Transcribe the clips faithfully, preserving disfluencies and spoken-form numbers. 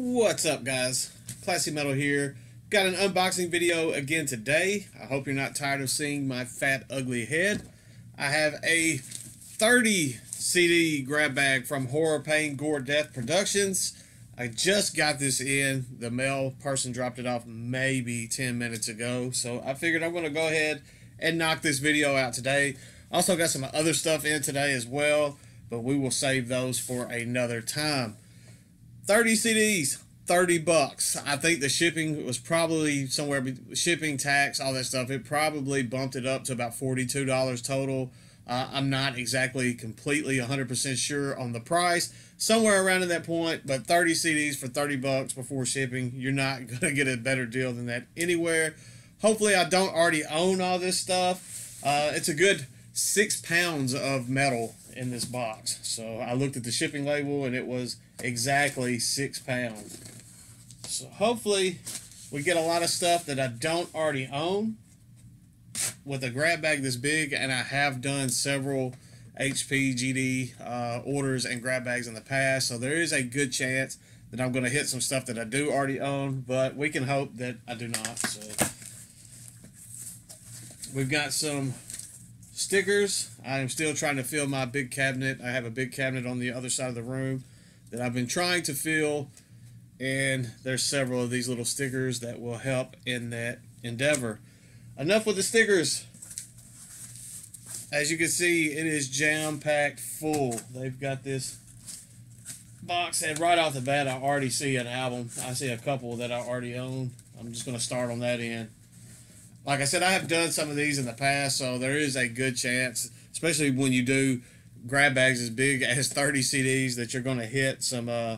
What's up, guys? Classy Metal here. Got an unboxing video again today. I hope you're not tired of seeing my fat, ugly head. I have a thirty C D grab bag from Horror Pain Gore Death Productions. I just got this in. The mail person dropped it off maybe ten minutes ago, so I figured I'm going to go ahead and knock this video out today. Also got some other stuff in today as well, but we will save those for another time. thirty C Ds, thirty bucks. I think the shipping was probably somewhere, shipping tax, all that stuff, it probably bumped it up to about forty-two dollars total. Uh, I'm not exactly completely one hundred percent sure on the price. Somewhere around in that point, but thirty C Ds for thirty bucks before shipping, you're not going to get a better deal than that anywhere. Hopefully I don't already own all this stuff. Uh, it's a good six pounds of metal in this box. So I looked at the shipping label and it was exactly six pounds. So hopefully we get a lot of stuff that I don't already own with a grab bag this big, and I have done several H P G D uh, orders and grab bags in the past, so there is a good chance that I'm going to hit some stuff that I do already own, but we can hope that I do not. So we've got some stickers. I am still trying to fill my big cabinet. I have a big cabinet on the other side of the room that I've been trying to fill, and there's several of these little stickers that will help in that endeavor. Enough with the stickers. As you can see, it is jam-packed full. They've got this box, and right off the bat, I already see an album. I see a couple that I already own. I'm just going to start on that end. Like I said, I have done some of these in the past, so there is a good chance, especially when you do grab bags as big as thirty C Ds, that you're going to hit some uh,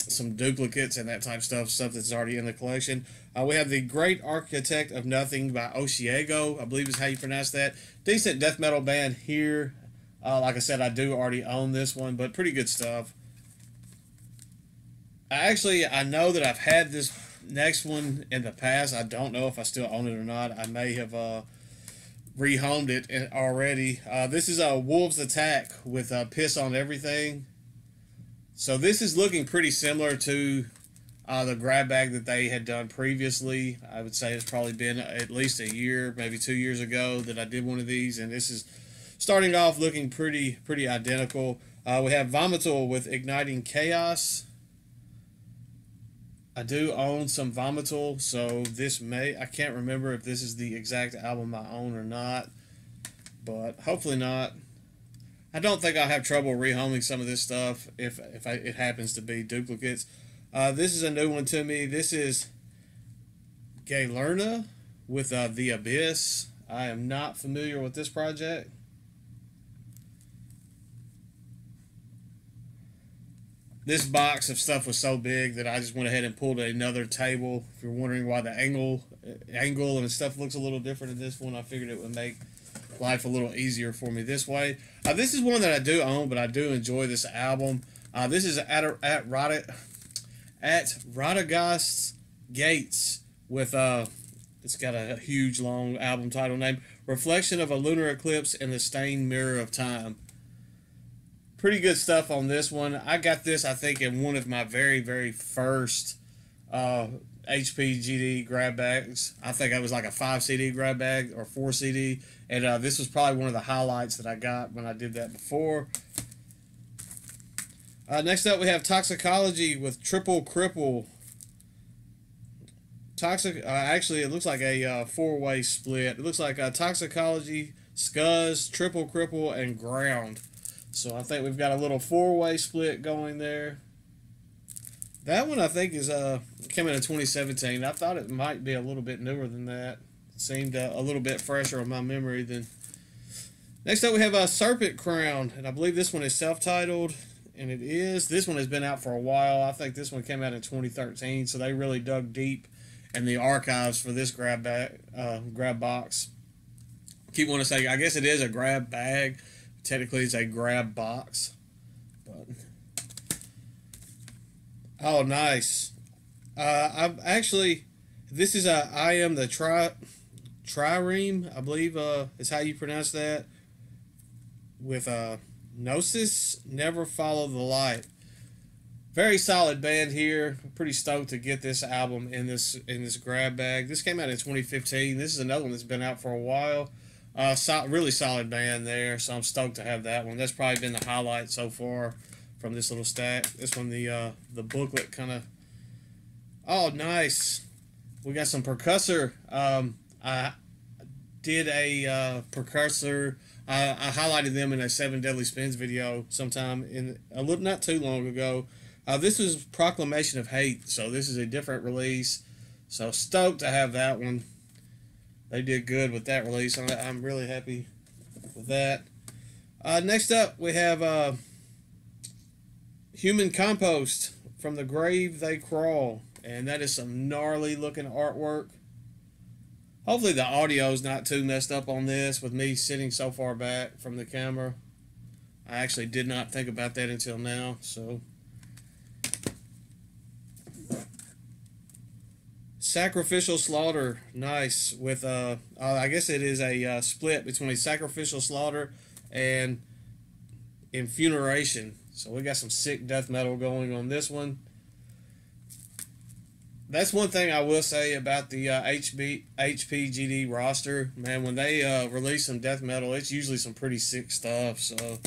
some duplicates and that type of stuff, stuff that's already in the collection. Uh, we have The Great Architect of Nothing by Osiego, I believe is how you pronounce that. Decent death metal band here. Uh, like I said, I do already own this one, but pretty good stuff. I actually, I know that I've had this next one in the past. I don't know if I still own it or not. I may have uh, rehomed it already. Uh, this is a Wolves Attack with uh, Piss on Everything. So this is looking pretty similar to uh, the grab bag that they had done previously. I would say it's probably been at least a year, maybe two years ago that I did one of these, and this is starting off looking pretty pretty identical. Uh, we have Vomitol with Igniting Chaos. I do own some Vomitol, so this may, I can't remember if this is the exact album I own or not, but hopefully not. I don't think I'll have trouble rehoming some of this stuff if, if I, it happens to be duplicates. Uh, this is a new one to me. This is Gay Lerna with uh, The Abyss. I am not familiar with this project. This box of stuff was so big that I just went ahead and pulled another table. If you're wondering why the angle, angle and stuff looks a little different in this one, I figured it would make life a little easier for me this way. Uh, this is one that I do own, but I do enjoy this album. Uh, this is at at Rod at Rodagast Gates with uh, it's got a huge long album title name. Reflection of a Lunar Eclipse in the Stained Mirror of Time. Pretty good stuff on this one. I got this, I think, in one of my very very first uh, H P G D grab bags. I think it was like a five C D grab bag or four C D, and uh, this was probably one of the highlights that I got when I did that before. Uh, next up, we have Toxicology with Triple Cripple. Toxic. Uh, actually, it looks like a uh, four-way split. It looks like uh, Toxicology, Scuzz, Triple Cripple, and Ground. So I think we've got a little four-way split going there. That one, I think, is uh came out in twenty seventeen. I thought it might be a little bit newer than that. It seemed uh, a little bit fresher on my memory than. Next up, we have a uh, Serpent Crown, and I believe this one is self-titled, and it is. This one has been out for a while. I think this one came out in twenty thirteen, so they really dug deep in the archives for this grab bag, uh, grab box. Keep wanting to say, I guess it is a grab bag. Technically, it's a grab box, but. Oh, nice. Uh, I'm actually, this is a I am the tri, Trireme, I believe uh, is how you pronounce that, with uh, Gnosis, Never Follow the Light. Very solid band here. I'm pretty stoked to get this album in this in this grab bag. This came out in twenty fifteen. This is another one that's been out for a while. Uh, so, really solid band there, so I'm stoked to have that one. That's probably been the highlight so far from this little stack. This one, the uh, the booklet kind of... Oh, nice. We got some Percussor. Um, I did a uh, Percussor. I, I highlighted them in a Seven Deadly Spins video sometime in a little not too long ago. Uh, this was Proclamation of Hate, so this is a different release. So stoked to have that one. They did good with that release. I'm really happy with that. Uh, next up, we have uh, Human Compost, From the Grave They Crawl. And that is some gnarly looking artwork. Hopefully the audio is not too messed up on this with me sitting so far back from the camera. I actually did not think about that until now, so... Sacrificial Slaughter, nice, with uh, uh I guess it is a uh, split between Sacrificial Slaughter and Infuneration. So we got some sick death metal going on this one. That's one thing I will say about the uh, H P G D roster, man. When they uh, release some death metal, it's usually some pretty sick stuff. So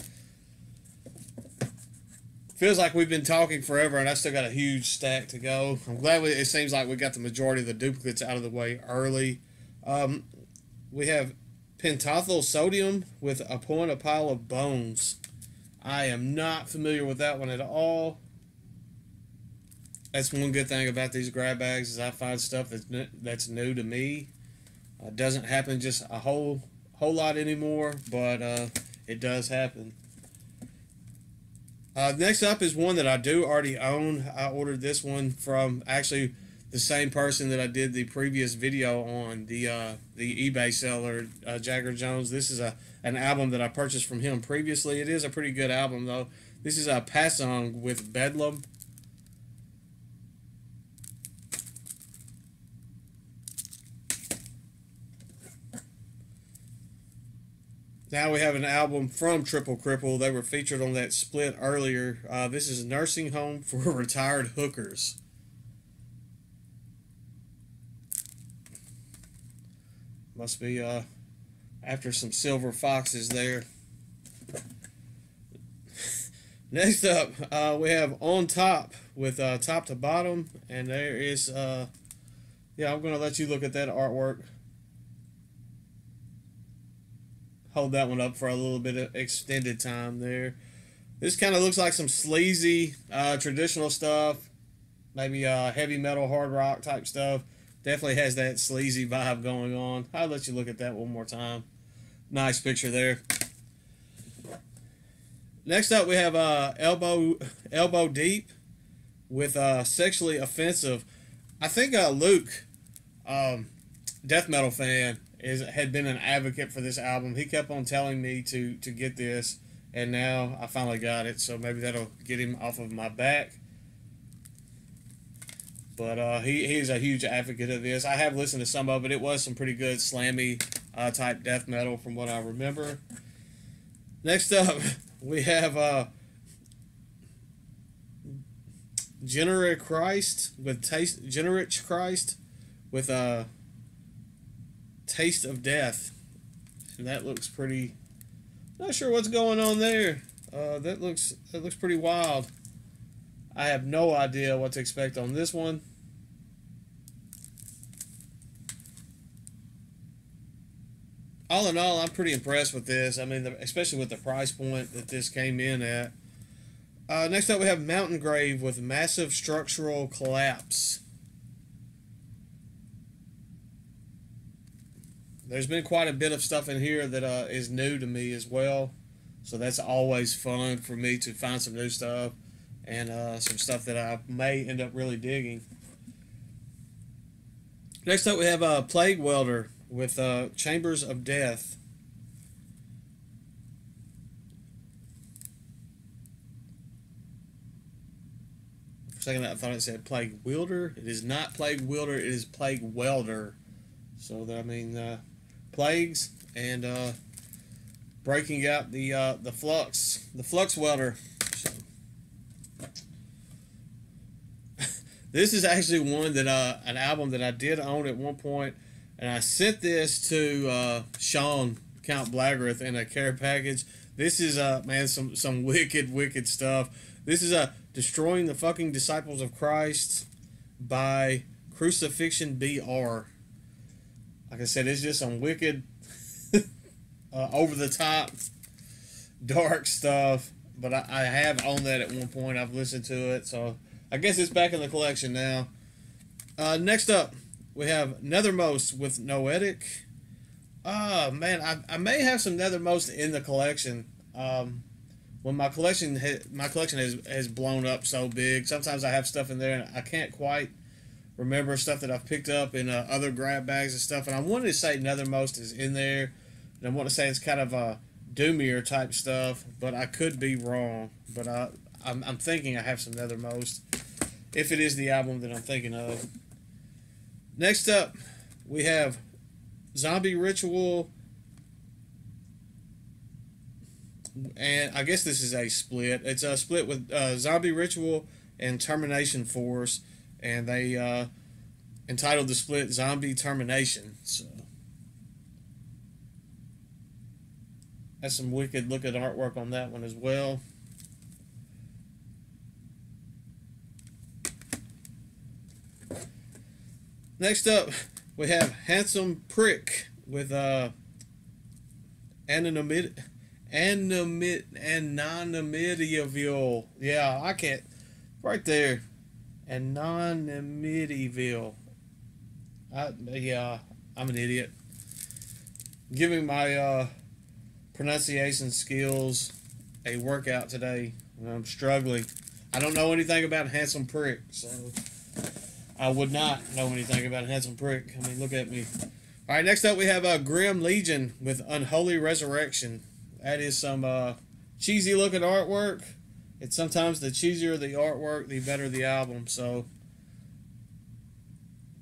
feels like we've been talking forever, and I still got a huge stack to go. I'm glad we, it seems like we got the majority of the duplicates out of the way early. Um, we have Pentothal Sodium with Upon a Pile of Bones. I am not familiar with that one at all. That's one good thing about these grab bags is I find stuff that's new, that's new to me. It uh, doesn't happen just a whole whole lot anymore, but uh, it does happen. Uh, next up is one that I do already own. I ordered this one from actually the same person that I did the previous video on, the uh, the eBay seller, uh, Jagger Jones. This is a an album that I purchased from him previously. It is a pretty good album, though. This is a Passong with Bedlam. Now we have an album from Triple Cripple. They were featured on that split earlier. Uh, this is Nursing Home for Retired Hookers. Must be uh, after some silver foxes there. Next up, uh, we have On Top with uh, Top to Bottom. And there is... Uh, yeah, I'm going to let you look at that artwork. Hold that one up for a little bit of extended time there. This kind of looks like some sleazy uh, traditional stuff, maybe uh, heavy metal, hard rock type stuff. Definitely has that sleazy vibe going on. I'll let you look at that one more time. Nice picture there. Next up we have uh, Elbow Elbow Deep with uh, Sexually Offensive. I think uh, Luke, um, death metal fan, Is, had been an advocate for this album. He kept on telling me to to get this, and now I finally got it, so maybe that'll get him off of my back. But uh, he, he is a huge advocate of this. I have listened to some of it. It was some pretty good slammy uh, type death metal from what I remember. Next up, we have uh, Generichrist with taste, Generichrist with a uh, Taste of Death, and that looks pretty... Not sure what's going on there. Uh, that looks that looks pretty wild. I have no idea what to expect on this one. All in all, I'm pretty impressed with this. I mean, the, especially with the price point that this came in at. Uh, next up, we have Mountain Grave with Massive Structural Collapse. There's been quite a bit of stuff in here that uh, is new to me as well, so that's always fun for me to find some new stuff and uh, some stuff that I may end up really digging. Next up we have uh, Plague Welder with uh, Chambers of Death. For a second I thought it said Plague Wielder. It is not Plague Wielder, it is Plague Welder. So that, I mean... Uh, plagues and uh, breaking out the uh, the flux the flux welder. So, This is actually one that uh, an album that I did own at one point, and I sent this to uh, Sean Count Blagreth in a care package. This is uh man some some wicked wicked stuff. This is a uh, Destroying the Fucking Disciples of Christ by Crucifixion B R. Like I said, it's just some wicked, uh, over the top, dark stuff. But I, I have owned that at one point. I've listened to it, so I guess it's back in the collection now. Uh, next up, we have Nethermost with Noetic. Ah, oh, man, I, I may have some Nethermost in the collection. Um, when my collection ha my collection has has blown up so big, sometimes I have stuff in there and I can't quite remember stuff that I've picked up in uh, other grab bags and stuff. And I wanted to say Nethermost is in there, and I want to say it's kind of a uh, doomier type stuff, but I could be wrong. But I. I'm, I'm thinking I have some Nethermost, if it is the album that I'm thinking of. Next up, we have Zombie Ritual, and I guess this is a split. It's a split with uh, Zombie Ritual and Termination Force, and they uh, entitled the split Zombie Termination. So that's some wicked looking artwork on that one as well. Next up, we have Handsome Prick with uh, anonymity, anonymity, anonymity-ville. Yeah, I can't. Right there, anonymity-ville. I, yeah, I'm an idiot. Giving my uh, pronunciation skills a workout today. I'm struggling. I don't know anything about Handsome Prick, so I would not know anything about a Handsome Prick. I mean, look at me. All right, next up we have uh, Grim Legion with Unholy Resurrection. That is some uh, cheesy-looking artwork. It's sometimes the cheesier the artwork, the better the album. So,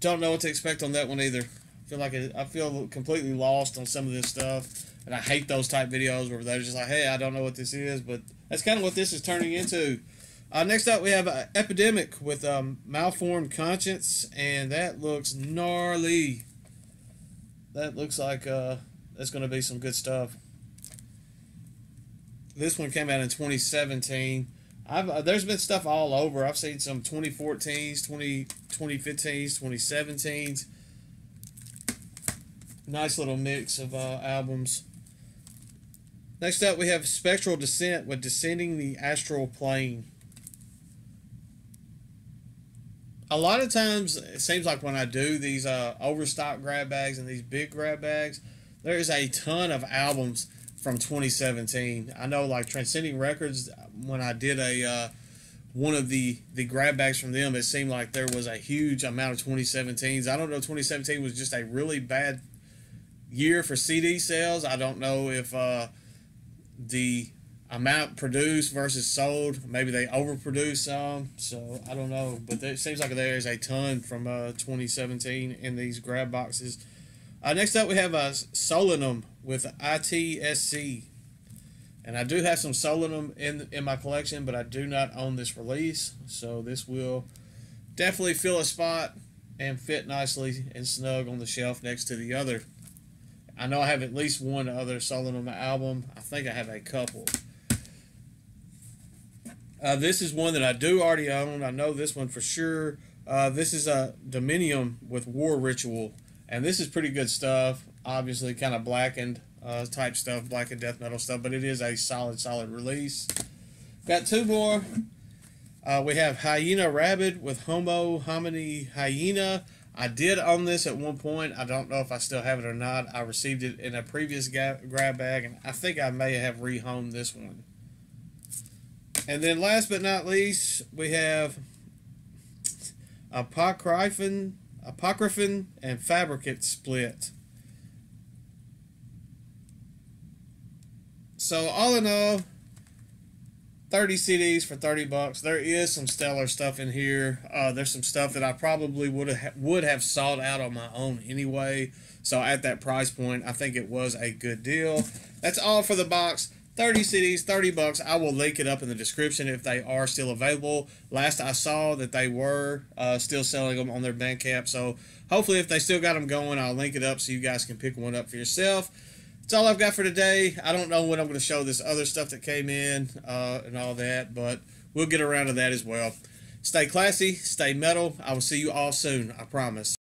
don't know what to expect on that one either. I feel like it, I feel completely lost on some of this stuff, and I hate those type videos where they're just like, "Hey, I don't know what this is," but that's kind of what this is turning into. Uh, next up, we have uh, Epidemic with um, Malformed Conscience, and that looks gnarly. That looks like uh, that's going to be some good stuff. This one came out in twenty seventeen. I've, uh, there's been stuff all over. I've seen some twenty fourteens, twenty, twenty fifteens, twenty seventeens. Nice little mix of uh, albums. Next up, we have Spectral Descent with Descending the Astral Plane. A lot of times, it seems like when I do these uh, overstock grab bags and these big grab bags, there is a ton of albums from twenty seventeen. I know, like Transcending Records, when I did a uh, one of the the grab bags from them, it seemed like there was a huge amount of twenty seventeens. I don't know if twenty seventeen was just a really bad year for C D sales. I don't know if uh, the amount produced versus sold, maybe they overproduced some, so I don't know, but it seems like there is a ton from uh, twenty seventeen in these grab boxes. Uh, next up we have uh, Solanum with I T S C, and I do have some Solanum in, in my collection, but I do not own this release, so this will definitely fill a spot and fit nicely and snug on the shelf next to the other. I know I have at least one other Solanum album. I think I have a couple. Uh, this is one that I do already own. I know this one for sure. Uh, this is a Dominion with War Ritual, and this is pretty good stuff. Obviously, kind of blackened uh, type stuff, blackened death metal stuff, but it is a solid, solid release. Got two more. Uh, we have Hyena Rabbit with Homo Homini Hyena. I did own this at one point. I don't know if I still have it or not. I received it in a previous grab bag, and I think I may have rehomed this one. And then last but not least, we have Apocryphon, Apocryphon and Fabricate Split. So all in all, thirty C Ds for thirty bucks. There is some stellar stuff in here. Uh, there's some stuff that I probably would have, would have sought out on my own anyway. So at that price point, I think it was a good deal. That's all for the box. thirty C Ds, thirty bucks. I will link it up in the description if they are still available. Last I saw that they were uh, still selling them on their Bandcamp. So hopefully if they still got them going, I'll link it up so you guys can pick one up for yourself. That's all I've got for today. I don't know when I'm going to show this other stuff that came in uh, and all that, but we'll get around to that as well. Stay classy, stay metal. I will see you all soon, I promise.